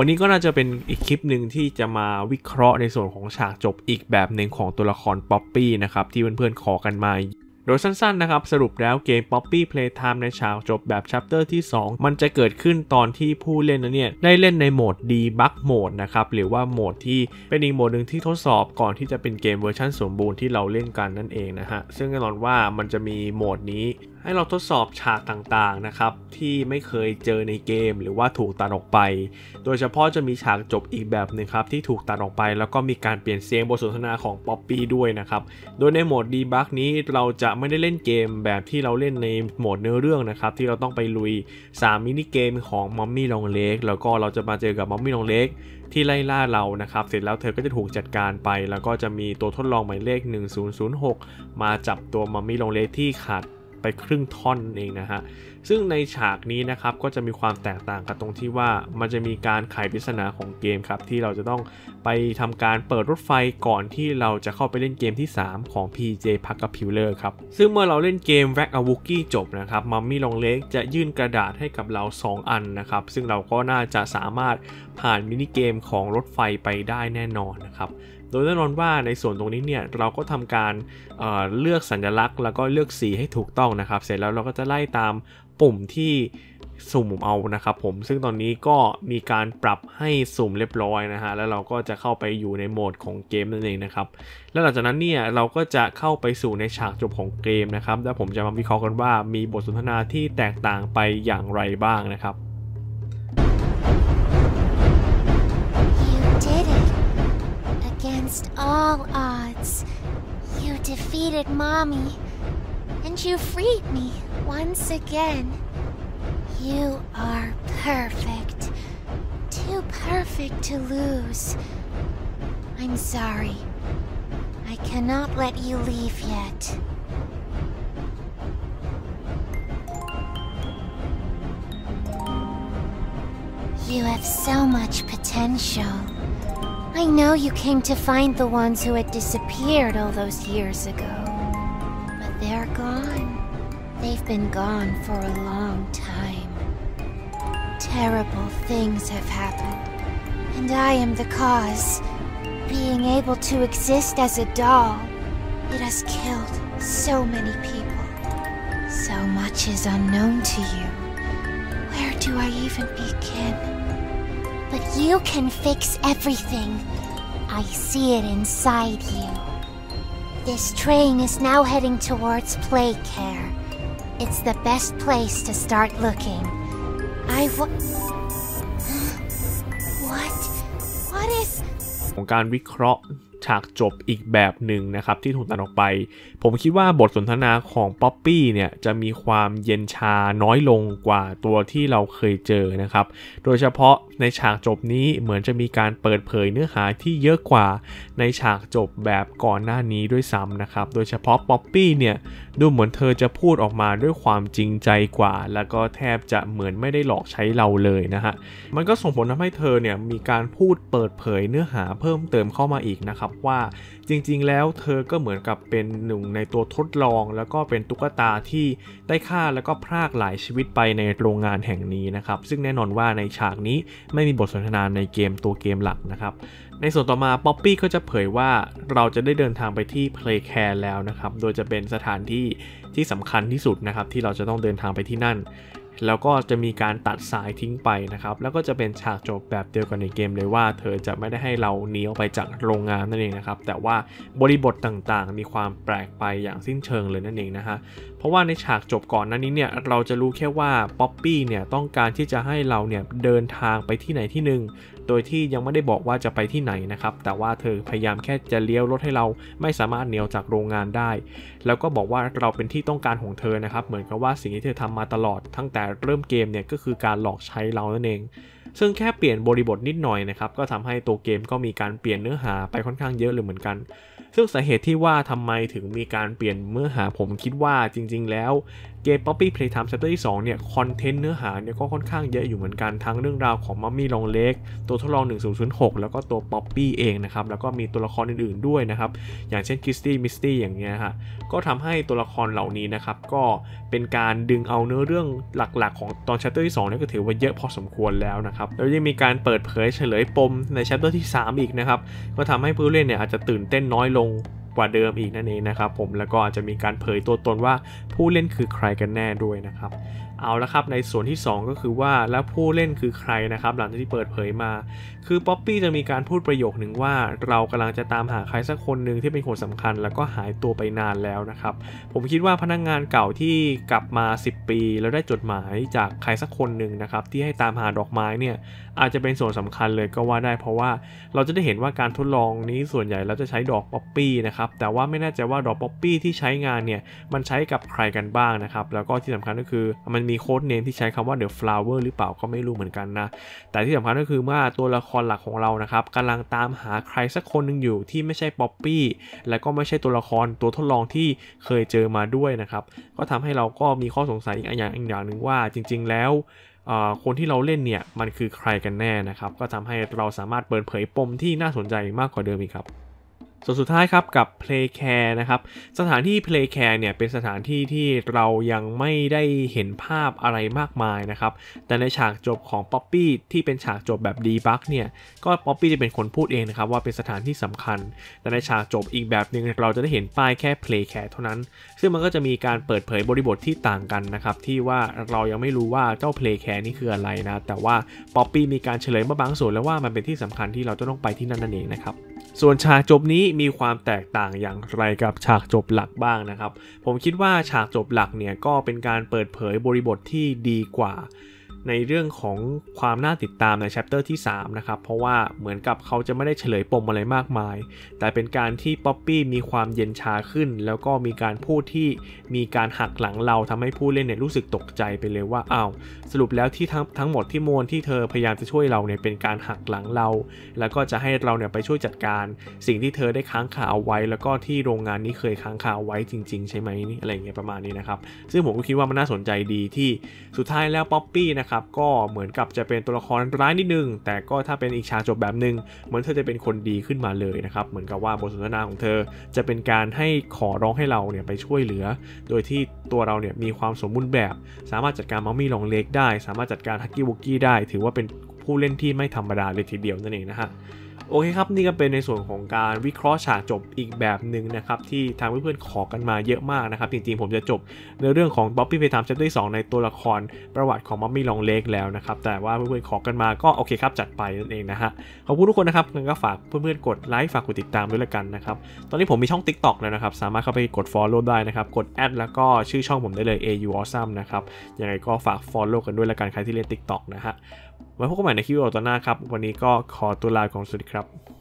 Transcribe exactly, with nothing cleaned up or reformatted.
วันนี้ก็น่าจะเป็นอีกคลิปหนึ่งที่จะมาวิเคราะห์ในส่วนของฉากจบอีกแบบหนึ่งของตัวละครป๊อปปี้นะครับที่เพื่อนๆขอกันมาโดยสั้นๆนะครับสรุปแล้วเกม Poppy Playtime ในฉากจบแบบ Chapter ที่สองมันจะเกิดขึ้นตอนที่ผู้เล่นนั้นเนี่ยได้เล่นในโหมด Debug โหมดนะครับหรือว่าโหมดที่เป็นอีกโหมดหนึ่งที่ทดสอบก่อนที่จะเป็นเกมเวอร์ชันสมบูรณ์ที่เราเล่นกันนั่นเองนะฮะซึ่งแน่นอนว่ามันจะมีโหมดนี้ให้เราทดสอบฉากต่างๆนะครับที่ไม่เคยเจอในเกมหรือว่าถูกตัดออกไปโดยเฉพาะจะมีฉากจบอีกแบบนึงครับที่ถูกตัดออกไปแล้วก็มีการเปลี่ยนเสียงบทสนทนาของป๊อปปี้ด้วยนะครับโดยในโหมด Debug นี้เราจะไม่ได้เล่นเกมแบบที่เราเล่นในโหมดเนื้อเรื่องนะครับที่เราต้องไปลุยสามมินิเกมของมัมมี่ลองเล็กแล้วก็เราจะมาเจอกับมัมมี่ลองเล็กที่ไล่ล่าเรานะครับเสร็จแล้วเธอก็จะถูกจัดการไปแล้วก็จะมีตัวทดลองหมายเลขหนึ่งศูนย์ศูนย์หกมาจับตัวมัมมี่ลองเล็กที่ขาดไปครึ่งท่อนเองนะฮะซึ่งในฉากนี้นะครับก็จะมีความแตกต่างกันตรงที่ว่ามันจะมีการไขปริศนาของเกมครับที่เราจะต้องไปทำการเปิดรถไฟก่อนที่เราจะเข้าไปเล่นเกมที่สามของ พี เจ Parker Piller ครับซึ่งเมื่อเราเล่นเกม Rag Awookie จบนะครับมัมมี่ลองเล็กจะยื่นกระดาษให้กับเราสองอันนะครับซึ่งเราก็น่าจะสามารถผ่านมินิเกมของรถไฟไปได้แน่นอนนะครับโดยแน่นอนว่าในส่วนตรงนี้เนี่ยเราก็ทำการ เอ่อ เลือกสัญลักษณ์แล้วก็เลือกสีให้ถูกต้องนะครับเสร็จแล้วเราก็จะไล่ตามปุ่มที่สุ่มเอานะครับผมซึ่งตอนนี้ก็มีการปรับให้สุ่มเรียบร้อยนะฮะแล้วเราก็จะเข้าไปอยู่ในโหมดของเกมนั่นเองนะครับแล้วหลังจากนั้นเนี่ยเราก็จะเข้าไปสู่ในฉากจบของเกมนะครับแล้วผมจะมาวิเคราะห์กันว่ามีบทสนทนาที่แตกต่างไปอย่างไรบ้างนะครับAgainst all odds, you defeated Mommy, and you freed me once again. You are perfect, too perfect to lose. I'm sorry, I cannot let you leave yet.You have so much potential.I know you came to find the ones who had disappeared all those years ago, but they're gone. They've been gone for a long time. Terrible things have happened, and I am the cause. Being able to exist as a doll, it has killed so many people. So much is unknown to you. Where do I even begin?But you can fix everything. I see it inside you. This train is now heading towards Play Care. It's the best place to start looking. I w- What? What is? ของการวิเคราะห์ฉากจบอีกแบบหนึ่งนะครับที่ถูกตัดออกไปผมคิดว่าบทสนทนาของป๊อปปี้เนี่ยจะมีความเย็นชาน้อยลงกว่าตัวที่เราเคยเจอนะครับโดยเฉพาะในฉากจบนี้เหมือนจะมีการเปิดเผยเนื้อหาที่เยอะกว่าในฉากจบแบบก่อนหน้านี้ด้วยซ้ำนะครับโดยเฉพาะป๊อปปี้เนี่ยดูเหมือนเธอจะพูดออกมาด้วยความจริงใจกว่าแล้วก็แทบจะเหมือนไม่ได้หลอกใช้เราเลยนะฮะมันก็ส่งผลทำให้เธอเนี่ยมีการพูดเปิดเผยเนื้อหาเพิ่มเติมเข้ามาอีกนะครับว่าจริงๆแล้วเธอก็เหมือนกับเป็นหนึ่งในตัวทดลองแล้วก็เป็นตุ๊กตาที่ได้ฆ่าแล้วก็พรากหลายชีวิตไปในโรงงานแห่งนี้นะครับซึ่งแน่นอนว่าในฉากนี้ไม่มีบทสนทนาในเกมตัวเกมหลักนะครับในส่วนต่อมาป๊อปปี้ก็จะเผยว่าเราจะได้เดินทางไปที่ Play Care แล้วนะครับโดยจะเป็นสถานที่ที่สำคัญที่สุดนะครับที่เราจะต้องเดินทางไปที่นั่นแล้วก็จะมีการตัดสายทิ้งไปนะครับแล้วก็จะเป็นฉากจบแบบเดียวกันในเกมเลยว่าเธอจะไม่ได้ให้เราหนีออกไปจากโรงงานนั่นเองนะครับแต่ว่าบริบทต่างๆมีความแปลกไปอย่างสิ้นเชิงเลยนั่นเองนะฮะเพราะว่าในฉากจบก่อนหน้านี้เนี่ยเราจะรู้แค่ว่าป๊อปปี้เนี่ยต้องการที่จะให้เราเนี่ยเดินทางไปที่ไหนที่หนึ่งโดยที่ยังไม่ได้บอกว่าจะไปที่ไหนนะครับแต่ว่าเธอพยายามแค่จะเลี้ยวรถให้เราไม่สามารถเนียวจากโรงงานได้แล้วก็บอกว่าเราเป็นที่ต้องการของเธอนะครับเหมือนกับว่าสิ่งที่เธอทำมาตลอดตั้งแต่เริ่มเกมเนี่ยก็คือการหลอกใช้เรานั่นเองซึ่งแค่เปลี่ยนบริบทนิดหน่อยนะครับก็ทำให้ตัวเกมก็มีการเปลี่ยนเนื้อหาไปค่อนข้างเยอะเลยเหมือนกันซึ่งสาเหตุที่ว่าทำไมถึงมีการเปลี่ยนเนื้อหาผมคิดว่าจริงๆแล้ว เกม Poppy Playtime Chapter ที่สองเนี่ยคอนเทนต์เนื้อหาเนี่ยก็ค่อนข้างเยอะอยู่เหมือนกันทั้งเรื่องราวของมัมมี่ลองเล็กตัวทดลองหนึ่งศูนย์ศูนย์หกแล้วก็ตัว Poppy เองนะครับแล้วก็มีตัวละครอื่นๆด้วยนะครับอย่างเช่นคิสตี้มิสตี้อย่างเงี้ยฮะก็ทำให้ตัวละครเหล่านี้นะครับก็เป็นการดึงเอาเนื้อเรื่องหลักๆของตอน Chapter ที่สองเนี่ยก็ถือว่าเยอะพอสมควรแล้วนะครับแล้วยังมีการเปิดเผยเฉลยปมใน Chapter ที่สามอีกนะครับก็ทำให้ผู้เล่นเนี่ยอาจจะตื่นเต้นน้อยลงกว่าเดิมอีกนั่นเองนะครับผมแล้วก็อาจจะมีการเผยตัวตนว่าผู้เล่นคือใครกันแน่ด้วยนะครับเอาละครับในส่วนที่สองก็คือว่าแล้วผู้เล่นคือใครนะครับหลังจากที่เปิดเผยมาคือป๊อปปี้จะมีการพูดประโยคหนึ่งว่าเรากำลังจะตามหาใครสักคนหนึ่งที่เป็นคนสำคัญแล้วก็หายตัวไปนานแล้วนะครับผมคิดว่าพนักงานเก่าที่กลับมาสิบปีแล้วได้จดหมายจากใครสักคนหนึ่งนะครับที่ให้ตามหาดอกไม้เนี่ยอาจจะเป็นส่วนสำคัญเลยก็ว่าได้เพราะว่าเราจะได้เห็นว่าการทดลองนี้ส่วนใหญ่เราจะใช้ดอกป๊อปปี้นะครับแต่ว่าไม่แน่ใจว่าดอกป๊อปปี้ที่ใช้งานเนี่ยมันใช้กับใครกันบ้างนะครับแล้วก็ที่สำคัญก็คือมันมีโค้ดเนมที่ใช้คำว่า The Flower หรือเปล่าก็ไม่รู้เหมือนกันนะแต่ที่สำคัญก็คือว่าตัวละครหลักของเรานะครับกำลังตามหาใครสักคนหนึ่งอยู่ที่ไม่ใช่ป๊อปปี้และก็ไม่ใช่ตัวละครตัวทดลองที่เคยเจอมาด้วยนะครับก็ทำให้เราก็มีข้อสงสัยอีกอย่างอีกอย่างหนึ่งว่าจริงๆแล้วคนที่เราเล่นเนี่ยมันคือใครกันแน่นะครับก็ทำให้เราสามารถเปิดเผยปมที่น่าสนใจมากกว่าเดิมอีกครับส่วนสุดท้ายครับกับ Playcare นะครับสถานที่ Playcare เนี่ยเป็นสถานที่ที่เรายังไม่ได้เห็นภาพอะไรมากมายนะครับแต่ในฉากจบของ Poppy ที่เป็นฉากจบแบบ Debug เนี่ยก็ Poppy จะเป็นคนพูดเองนะครับว่าเป็นสถานที่สำคัญแต่ในฉากจบอีกแบบหนึ่งเราจะได้เห็นป้ายแค่ Playcare เท่านั้นซึ่งมันก็จะมีการเปิดเผยบริบทที่ต่างกันนะครับที่ว่าเรายังไม่รู้ว่าเจ้า Playcare นี่คืออะไรนะแต่ว่า Poppy มีการเฉลยมาบางส่วนแล้วว่ามันเป็นที่สำคัญที่เราจะต้องไปที่นั่นนั่นเองนะครับส่วนฉากจบนี้มีความแตกต่างอย่างไรกับฉากจบหลักบ้างนะครับผมคิดว่าฉากจบหลักเนี่ยก็เป็นการเปิดเผยบริบทที่ดีกว่าในเรื่องของความน่าติดตามใน chapter ที่สามนะครับเพราะว่าเหมือนกับเขาจะไม่ได้เฉลยปมอะไรมากมายแต่เป็นการที่ป๊อปปี้มีความเย็นชาขึ้นแล้วก็มีการพูดที่มีการหักหลังเราทำให้ผู้เล่นเนี่ยรู้สึกตกใจไปเลยว่าอ้าวสรุปแล้วที่ทั้งทั้งหมดที่มวลที่เธอพยายามจะช่วยเราเนี่ยเป็นการหักหลังเราแล้วก็จะให้เราเนี่ยไปช่วยจัดการสิ่งที่เธอได้ค้างคาเอาไว้แล้วก็ที่โรงงานนี้เคยค้างคาเอาไว้จริงๆใช่ไหมนี่อะไรเงี้ยประมาณนี้นะครับซึ่งผมก็คิดว่ามันน่าสนใจดีที่สุดท้ายแล้วป๊อปปี้นะครับก็เหมือนกับจะเป็นตัวละครร้ายนิดนึงแต่ก็ถ้าเป็นอีกฉากจบแบบนึงเหมือนเธอจะเป็นคนดีขึ้นมาเลยนะครับเหมือนกับว่าบทสนทนาของเธอจะเป็นการให้ขอร้องให้เราเนี่ยไปช่วยเหลือโดยที่ตัวเราเนี่ยมีความสมบูรณ์แบบสามารถจัดการมัมมี่ลองเล็กได้สามารถจัดการฮักกี้วุกกี้ได้ถือว่าเป็นผู้เล่นที่ไม่ธรรมดาเลยทีเดียวนั่นเองนะฮะโอเคครับนี่ก็เป็นในส่วนของการวิเคราะห์ฉากจบอีกแบบหนึ่งนะครับที่ทางเพื่อนๆขอกันมาเยอะมากนะครับจริงๆผมจะจบในเรื่องของ Poppy Playtime Chapter สองในตัวละครประวัติของมัมมี่ลองเล็กแล้วนะครับแต่ว่าเพื่อนๆขอกันมาก็โอเคครับจัดไปนั่นเองนะฮะขอบคุณทุกคนนะครับงั้นก็ฝากเพื่อนๆกดไลค์ฝากกดติดตามด้วยละกันนะครับตอนนี้ผมมีช่อง ติ๊กต็อก แล้วนะครับสามารถเข้าไปกด follow ได้นะครับกดแอดแล้วก็ชื่อช่องผมได้เลย เอ ยู Awesome นะครับยังไงก็ฝาก follow กันด้วยละกันใครที่เล่น ติ๊กต็อก นะฮะไว้พบกันใหม่ในคลิปวิดีโอต่อหน้าครับวันนี้ก็ขอตัวลาของสวัสดีครับ